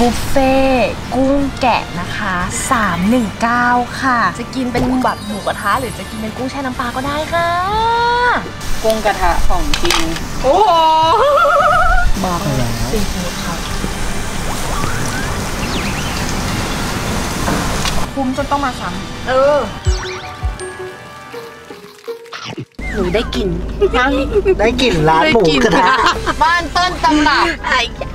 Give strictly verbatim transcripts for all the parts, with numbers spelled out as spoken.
บุฟเฟ่กุ้งแกะนะคะสามหนึ่งเก้าค่ะจะกินเป็นแบบหมูกระทะหรือจะกินเป็นกุ้งแช่น้ำปลาก็ได้ค่ะกุ้งกระทะของจริงโอ้โหบอกเลยซีฟู้ดค่ะคุ้มจนต้องมาซ้ำเออหนูได้กลิ่นได้กลิ่นร้านหมูกระทะบ้านต้นตำรับ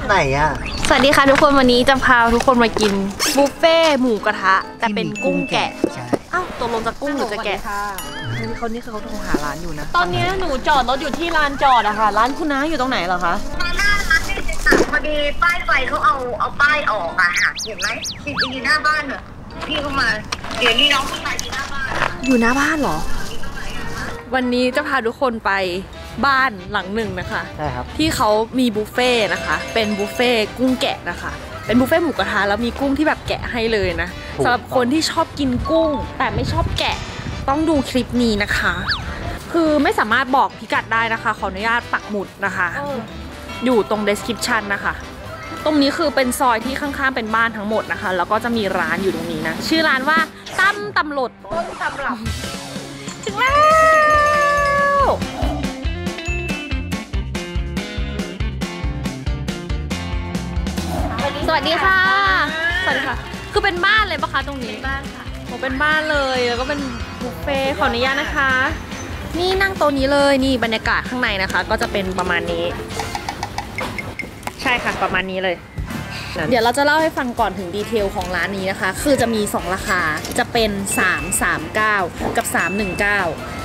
ไหนอ่ะสวัสดีค่ะทุกคนวันนี้จะพาทุกคนมากินบุฟเฟ่หมูกระทะแต่เป็นกุ้งแกะอ้าวตกลงจะกุ้งหรือจะแกะนี่เขานี่คือเขาโทรหาร้านอยู่นะตอนนี้หนูจอดรถอยู่ที่ลานจอดอะค่ะร้านคุณน้าอยู่ตรงไหนเหรอคะตอนหน้าร้านที่ติดตั้งพอดีป้ายไฟเขาเอาเอาป้ายออกอะค่ะเห็นไหมติดอยู่หน้าบ้านเหรอพี่เข้ามาเดี๋ยวนี้น้องผู้ชายอยู่หน้าบ้านอยู่หน้าบ้านเหรอวันนี้จะพาทุกคนไปบ้านหลังหนึ่งนะคะใช่ครับที่เขามีบุฟเฟ่นะคะเป็นบุฟเฟ่กุ้งแกะนะคะเป็นบุฟเฟ่หมูกระทะแล้วมีกุ้งที่แบบแกะให้เลยนะสำหรับคนที่ชอบกินกุ้งแต่ไม่ชอบแกะต้องดูคลิปนี้นะคะคือไม่สามารถบอกพิกัดได้นะคะขออนุญาตปักหมุดนะคะอยู่ตรง description นะคะตรงนี้คือเป็นซอยที่ข้างๆเป็นบ้านทั้งหมดนะคะแล้วก็จะมีร้านอยู่ตรงนี้นะชื่อร้านว่าตั้มตำรดต้นตำรับถึงแล้วสวัสดีค่ะสวัสดีค่ะคือเป็นบ้านเลยปะคะตรงนี้บ้านค่ะผมเป็นบ้านเลยแล้วก็เป็นบุฟเฟ่ขออนุญาตนะคะนี่นั่งโต๊ะนี้เลยนี่บรรยากาศข้างในนะคะก็จะเป็นประมาณนี้ใช่ค่ะประมาณนี้เลยเดี๋ยวเราจะเล่าให้ฟังก่อนถึงดีเทลของร้านนี้นะคะคือจะมีสองราคาจะเป็นสามสามเก้ากับสามหนึ่งเก้า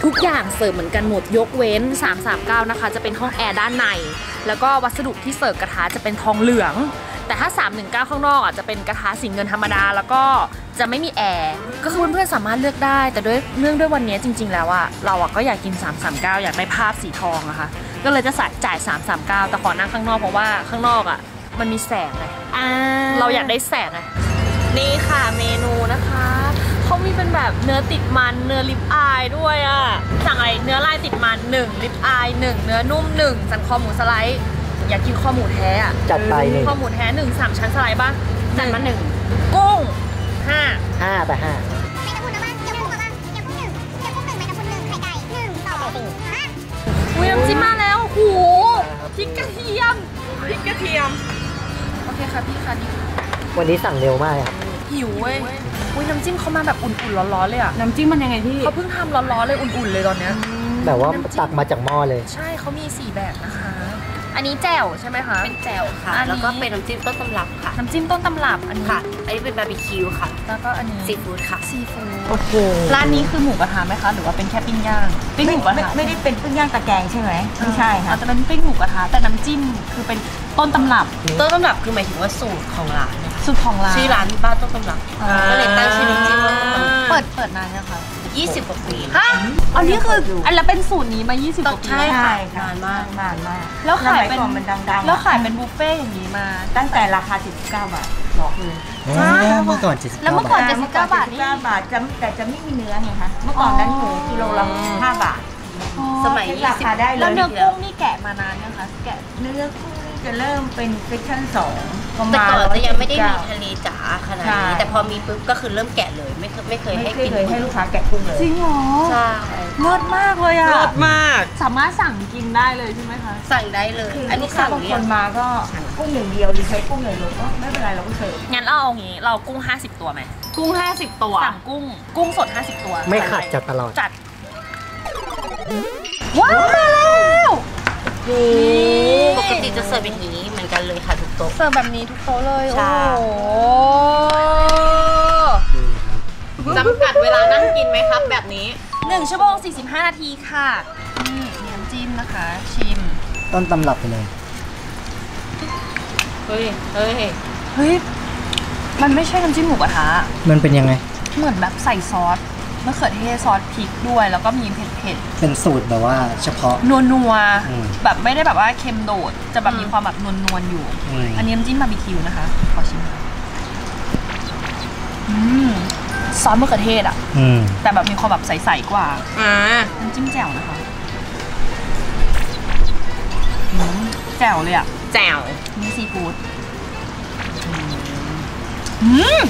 ทุกอย่างเสิร์ฟเหมือนกันหมดยกเว้นสามสามเก้านะคะจะเป็นห้องแอร์ด้านในแล้วก็วัสดุที่เสิร์ฟกระทะจะเป็นทองเหลืองแต่ถ้าสามหนึ่งเก้าข้างนอกอ่ะจะเป็นกระทะสีเงินธรรมดาแล้วก็จะไม่มีแอร์ก็คือเพื่อนๆสามารถเลือกได้แต่ด้วยเรื่องด้วยวันนี้จริงๆแล้วอ่ะเราอ่ะก็อยากกินสามสามเก้าอยากได้ภาพสีทองนะคะก็เลยจะจ่ายสามสามเก้าแต่ขอนั่งข้างนอกเพราะว่าข้างนอกอ่ะมันมีแสงไงเราอยากได้แสงไงนี่ค่ะเมนูนะคะเขามีเป็นแบบเนื้อติดมันเนื้อลิปอายด้วยอ่ะสั่งอะไรเนื้อลายติดมันหนึ่งลิปอายหนึ่งเนื้อนุ่มหนึ่งสันคอหมูสไลด์อยากกินข้อหมูแท้อ่ะจัดไปเลยข้อหมูแท้หนึ่งสามชั้นสไลด์ป่ะจัดมาหนึ่งกุ้งห้าห้าแต่ห้าอุ้ยน้ำจิ้มมาแล้วหูพริกกระเทียมพริกกระเทียมโอเคค่ะพี่ค่ะวันนี้สั่งเร็วมากหิวเว้ยอุ้ยน้ำจิ้มเขามาแบบอุ่นๆร้อนๆเลยอ่ะน้ำจิ้มมันยังไงพี่เขาเพิ่งทำร้อนๆเลยอุ่นๆเลยตอนเนี้ยแบบว่าตักมาจากหม้อเลยใช่เขามีสี่แบบนะคะอันนี้แจ่วใช่ไหมคะเป็นแจ่วค่ะแล้วก็เป็นน้ำจิ้มต้นตำรับค่ะน้ำจิ้มต้นตำรับอันนี้ค่ะอันนี้เป็นบาร์บีคิวค่ะแล้วก็อันนี้ซีฟู้ดค่ะซีฟู้ดโอ้โหร้านนี้คือหมูกระทะไหมคะหรือว่าเป็นแค่ปิ้งย่างปิ้งหมูกระทะไม่ได้เป็นปิ้งย่างตะแกรงใช่ไหมไม่ใช่ค่ะแต่เป็นปิ้งหมูกระทะแต่น้ำจิ้มคือเป็นต้นตำรับต้นตำรับคือหมายถึงว่าสูตรของร้านสูตรของร้านชื่อร้านบ้านต้นตำรับก็เลยตั้งชื่อน้ำจิ้มว่าเปิดเปิดนานนะคะยี่สิบกว่าปีฮะอันนี้คืออันละเป็นสูตรนี้มายี่สิบกว่าปีใช่ค่ะนานมากนานมากแล้วขายเป็นแล้วขายเป็นบุฟเฟ่อย่างนี้มาตั้งแต่ราคาเจ็ดสิบเก้าบาทบอกเลยแล้วเมื่อก่อนเจ็ดสิบเก้าบาทแล้วเมื่อก่อนเจ็ดสิบเก้าบาทนี่เก้าบาทแต่จะไม่มีเนื้อไงคะเมื่อก่อนนั้นหมูกิโลละห้าบาทสมัยนี้ราคาได้เลยแล้วเนื้อกุ้งนี่แกะมานานยังคะแกะเนื้อกุ้งจะเริ่มเป็นเซสชั่นสองแต่ก่อนจะยังไม่ได้มีทะเลจ๋าขนาดนี้แต่พอมีปุ๊บก็คือเริ่มแกะเลยไม่เคยไม่เคยให้กินให้ลูกค้าแกะกุ้งเลยจริงเหรอใช่เลิศมากเลยอ่ะเลิศมากสามารถสั่งกินได้เลยใช่ไหมคะสั่งได้เลยอันนี้สั่งบางคนมาก็กุ้งอย่างเดียวหรือใช้กุ้งอย่างเดียวก็ไม่เป็นไรเราก็เสิร์ฟงั้นเราเอางี้เรากุ้งห้าสิบตัวไหมกุ้งห้าสิบตัวสั่งกุ้งกุ้งสดห้าสิบตัวไม่ขาดจัดตลอดจัดว้าวมาแล้วปกติจะเสิร์ฟแบบนี้เหมือนกันเลยค่ะทุกโต๊ะเสิร์ฟแบบนี้ทุกโต๊ะเลยโอ้โหจำกัดเวลานั่งกินไหมครับแบบนี้หนึ่งชั่วโมงสี่สิบห้านาทีค่ะนี่น้ำจิ้มนะคะชิมต้นตำรับไปเลยเฮ้ยเฮ้ยเฮ้ยมันไม่ใช่น้ำจิ้มหมูกระทะมันเป็นยังไงเหมือนแบบใส่ซอสมะเขือเทศซอสพริกด้วยแล้วก็มีเผ็ดๆเป็นสูตรแบบว่าเฉพาะนัวนัวแบบไม่ได้แบบว่าเค็มโดดจะแบบมีความแบบนวลนวลอยู่อันนี้น้ำจิ้มบาร์บีคิวนะคะขอชิมซอสมะเขือเทศอ่ะแต่แบบมีความแบบใสๆกว่าน้ำจิ้มแจ่วนะคะแจ่วเลยอ่ะแจ่วนี่ซีฟู้ด อืม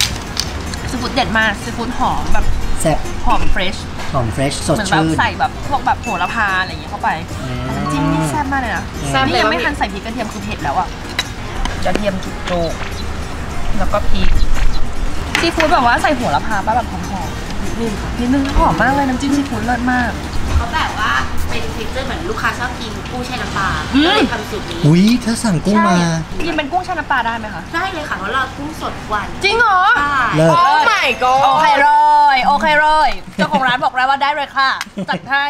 ซีฟู้ดเด็ดมากซีฟู้ดหอมแบบแซ่บหอมเฟรชหอมเฟรชสดชื่นเหมือนแบบใส่แบบพวกแบบโหระพาอะไรอย่างเงี้ยเข้าไปน้ำจิ้มนี่แซ่บมากเลยนะนี่ยังไม่ทันใส่พริกกระเทียมคือเผ็ดแล้วอ่ะกระเทียมจุกโจกแล้วก็พริกซีฟู้ดแบบว่าใส่โหระพาป่ะแบบหอมหอมนิดนิดนึงหอมมากเลยน้ำจิ้มซีฟู้ดเลิศมากเขาแบบว่าเป็นเทคเจอร์เหมือนลูกค้าชอบกินกุ้งแช่น้ำปลาก็เลยทำสูตรนี้อุ้ยเธอสั่งกุ้งมากินเป็นกุ้งแช่น้ำปลาได้ไหมคะได้เลยค่ะเพราะเรากุ้งสดวันจริงเหรอโอ้ไม่ก็โอเคเลยโอเคเลยเจ้าของร้านบอกแล้วว่าได้เลยค่ะจัดให้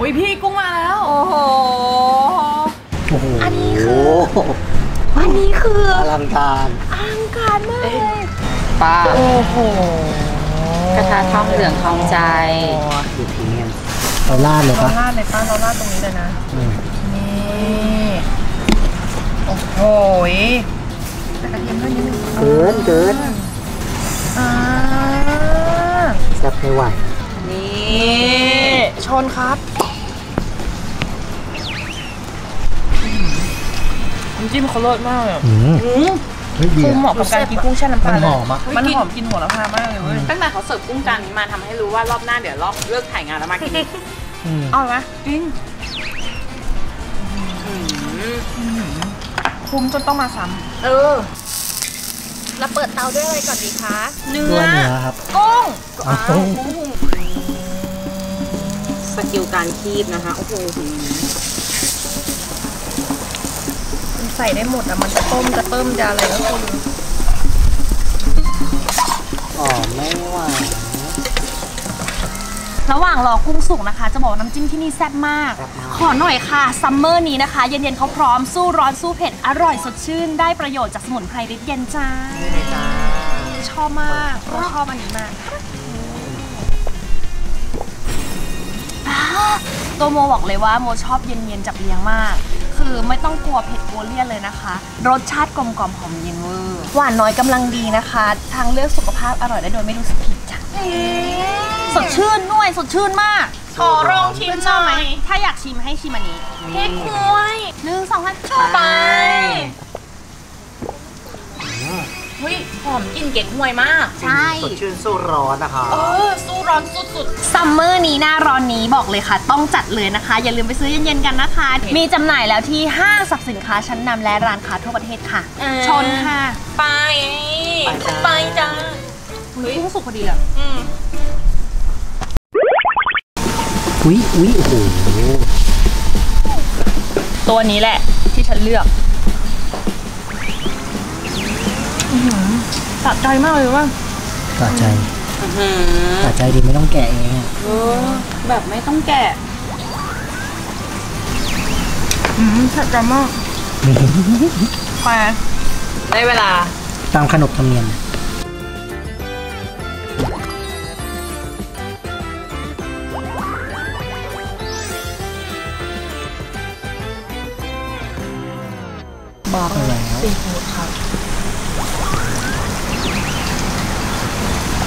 อุ้ยพี่กุ้งมาแล้วโอ้โหอันนี้คืออันนี้คืออลังการอลังการมากเลยปลาโอ้โหกระทะทองเหลืองทองใจเราลาดเลยปะเราลาดเลยปะเราลาดตรงนี้เลยนะนี่โอ้โหกระเทียมเพิ่มนิดนึงเกินเกินอ่าจับให้ไหวนี่ชนครับน้ำจิ้มเขาเลิศมากเลยคือเหมาะกับการกินกุ้งแช่น้ำปลาเลยมันหอมกินหัวละพามากเลยเว้ยตั้งแต่เขาเสิร์ฟกุ้งจานนี้มาทำให้รู้ว่ารอบหน้าเดี๋ยวรอบเลิกถ่ายงานแล้วมากินเอาไหมจริงคุ้มจนต้องมาซ้ำเออเราเปิดเตาด้วยอะไรก่อนดีคะเนื้อกุ้งสกิลการคีบนะคะโอ้โหใส่ได้หมดอ่ะมันจะต้มจะเติมจะอะไรก็คุณอ๋อไม่ไหวระหว่างรอกุ้งสุกนะคะจะบอกน้ำจิ้มที่นี่แซ่บมากขอหน่อยค่ะซัมเมอร์นี้นะคะเย็นๆเขาพร้อมสู้ร้อนสู้เผ็ดอร่อยสดชื่นได้ประโยชน์จากสมุนไพรฤทธิ์เย็นจ้าชอบมากชอบอันนี้มากตัวโมบอกเลยว่าโมชอบเย็นๆจับเลี้ยงมากคือไม่ต้องกลัวเผ็ดโกเลียนเลยนะคะรสชาติกลมกล่อมหอมเย็นเวอร์หวานน้อยกำลังดีนะคะทางเลือกสุขภาพอร่อยได้โดยไม่รู้สึกผิดจ้ะสดชื่นด้วยสดชื่นมากขอลองชิมหน่อยถ้าอยากชิมให้ชิมอันนี้เค้กกล้วยหนึ่งสองห้าชูไปเฮ้ยหอมกลิ่นเก๊กฮวยมากใช่สดชื่นสู้ร้อนนะคะเออสู้ร้อนสุดๆซัมเมอร์นี้หน้าร้อนนี้บอกเลยค่ะต้องจัดเลยนะคะอย่าลืมไปซื้อเย็นๆกันนะคะมีจำหน่ายแล้วที่ห้างสรรพสินค้าชั้นนำและร้านค้าทั่วประเทศค่ะชนค่ะไปไปจ้าเฮ้ยสุกพอดีอ่ะอืมอุ้ยอุ้ยโอ้โหตัวนี้แหละที่ฉันเลือกสะใจมากเลยว่าสะใจสะใจดีไม่ต้องแกะเองแบบไม่ต้องแกะสะใจมากไปได้เวลาตามขนบธรรมเนียมบอกแล้วสี่หมดครับ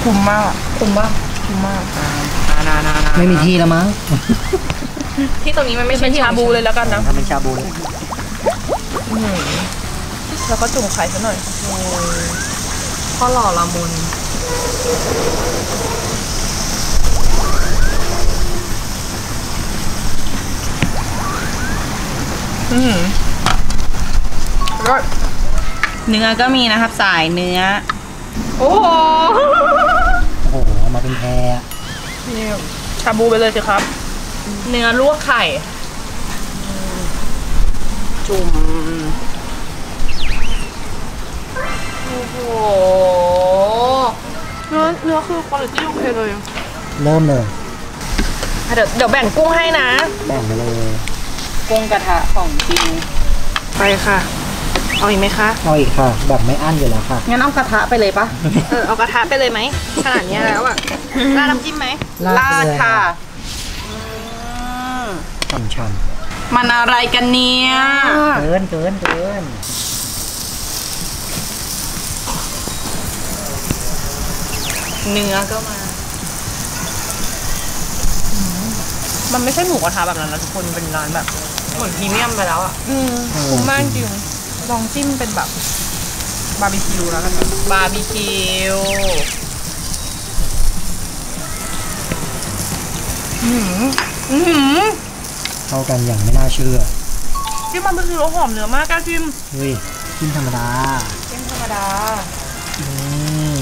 คุ้มมากคุ้มมากคุ้มมากนานานาไม่มีที่แล้วมั้งที่ตรงนี้มันไม่ใช่ชาบูเลยแล้วกันนะมันเป็นชาบูเลยแล้วก็จุ่มไข่ซะหน่อยข้อหล่อละมุนอืมเนื้อก็มีนะครับสายเนื้อโอ้โหโอ้โหมาเป็นแพรนี่ชาบูไปเลยสิครับเนื้อลวกไข่จุ่มโอ้โหเนื้อเนื้อคือคุณภาพโอเคเลยเริ่มเลยเดี๋ยวเดี๋ยวแบ่งกุ้งให้นะแบ่งไปเลยกุ้งกระทะของจริงไปค่ะเอาอีกไหมคะเอาอีกค่ะแบบไม่อั้นอยู่แล้วค่ะงั้นเอากระทะไปเลยปะเออเอากระทะไปเลยไหมขนาดนี้แล้วอะลาดน้ำจิ้มไหมลาดค่ะช่ำช่ำมันอะไรกันเนี่ยเกินเกินเกินเนื้อก็มามันไม่ใช่หมูกระทะแบบนั้นนะทุกคนเป็นร้านแบบเหมือนพรีเมียมไปแล้วอะอืมคุ้มมากจริงลองจิ้มเป็นแบบ บาร์บีคิวแล้วกันบาร์บีคิวอื้อหือเข้ากันอย่างไม่น่าเชื่อจิ้มบาร์บีคิวหอมเหนือมากกล้าจิ้มเฮ้ยจิ้มธรรมดาจิ้มธรรมดาอืม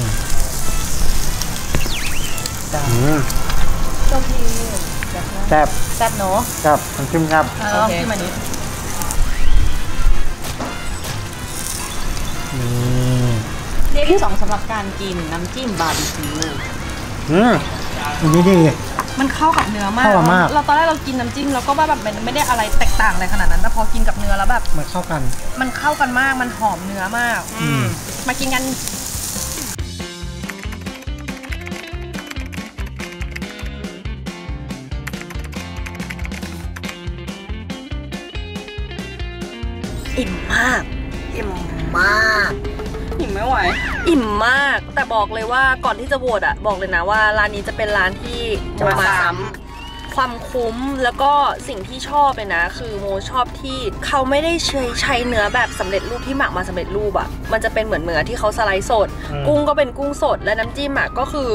จ้าเจ้าพี่แซ่บแซ่บเนาะครับมันจิ้มครับลองจิ้มอันนี้เดย์ที่สองสำหรับการกินน้ำจิ้มบาร์บีคิวอืมอันนี้ดีมันเข้ากับเนื้อมากเราตอนแรกเรากินน้ำจิ้มแล้วก็ว่าแบบมันไม่ได้อะไรแตกต่างอะไรขนาดนั้นแต่พอกินกับเนื้อแล้วแบบมันเข้ากันมันเข้ากันมากมันหอมเนื้อมากอืมมากินกันอิ่มมากอิ่มมากอิ่มไม่ไหวอิ่มมากแต่บอกเลยว่าก่อนที่จะโหวตอะบอกเลยนะว่าร้านนี้จะเป็นร้านที่โมมาซ้ำความคุ้มแล้วก็สิ่งที่ชอบเลยนะคือโมชอบที่เขาไม่ได้ใช้ใช้เนื้อแบบสำเร็จรูปที่หมักมาสำเร็จรูปอะมันจะเป็นเหมือนเนื้อที่เขาสไลด์สดกุ้งก็เป็นกุ้งสดและน้ำจิ้มอะก็คือ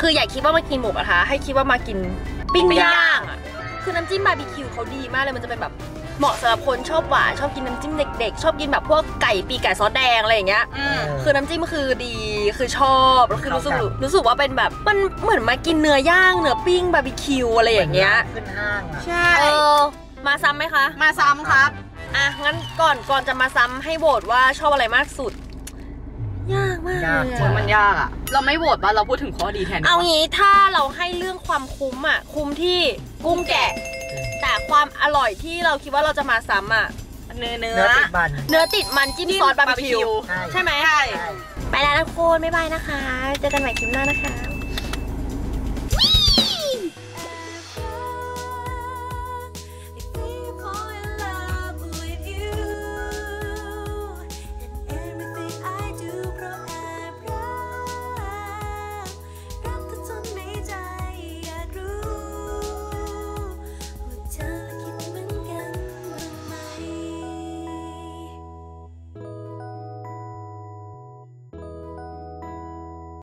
คืออย่าคิดว่ามากินหมูกระทะให้คิดว่ามากินปิ้งย่างอะคือน้ำจิ้มบาร์บีคิวเขาดีมากเลยมันจะเป็นแบบเหมาะสำหรับคนชอบหวานชอบกินน้ำจิ้มเด็กๆชอบกินแบบพวกไก่ปีกไก่ซอสแดงอะไรอย่างเงี้ยคือน้ำจิ้มคือดีคือชอบแล้วคือรู้สึกรู้สึกว่าเป็นแบบมันเหมือนมากินเนื้อย่างเนื้อปิ้งบาร์บีคิวอะไรอย่างเงี้ยขึ้นห้างใช่เออมาซ้ำไหมคะมาซ้ำครับอ่ะงั้นก่อนก่อนจะมาซ้ำให้โหวตว่าชอบอะไรมากสุดยากมากเลยมันยากอะเราไม่โหวตว่าเราพูดถึงข้อดีแทนเอางี้ถ้าเราให้เรื่องความคุ้มอะคุ้มที่กุ้งแกะแต่ความอร่อยที่เราคิดว่าเราจะมาซ้ำอ่ะเนื้อเนื้อติดมันเนื้อติดมันจิ้มซอสบาร์บีคิวใช่ไหมใช่ไปแล้วนะโคนบ๊ายบายนะคะเจอกันใหม่คลิปหน้านะคะ